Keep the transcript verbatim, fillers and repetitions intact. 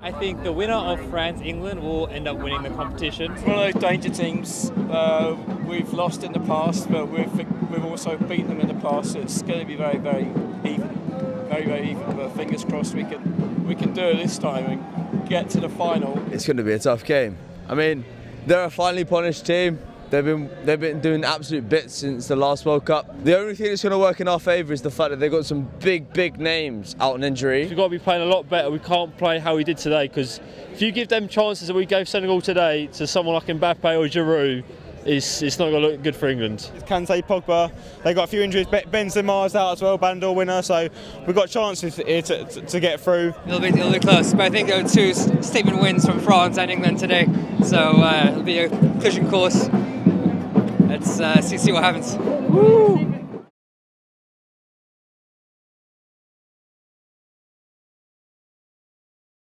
I think the winner of France, England will end up winning the competition. It's one of those danger teams. Uh, we've lost in the past, but we've, we've also beaten them in the past. So it's going to be very, very even. Very, very even. But fingers crossed we can, we can do it this time and get to the final. It's going to be a tough game. I mean, they're a finely punished team. They've been, they've been doing absolute bits since the last World Cup. The only thing that's going to work in our favour is the fact that they've got some big, big names out on injury. We've got to be playing a lot better. We can't play how we did today, because if you give them chances that we gave Senegal today to someone like Mbappe or Giroud, it's, it's not going to look good for England. It's Kante, Pogba, they've got a few injuries. Benzema's out as well, Ballon d'Or winner, so we've got chances here to, to, to get through. It'll be, it'll be close, but I think there were two statement wins from France and England today, so uh, it'll be a collision course. Let's uh, see, see what happens. Woo.